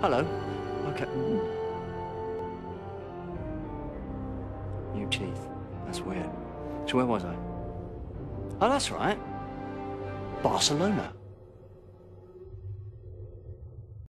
Hello. Okay. New teeth. That's weird. So where was I? Oh, that's right. Barcelona.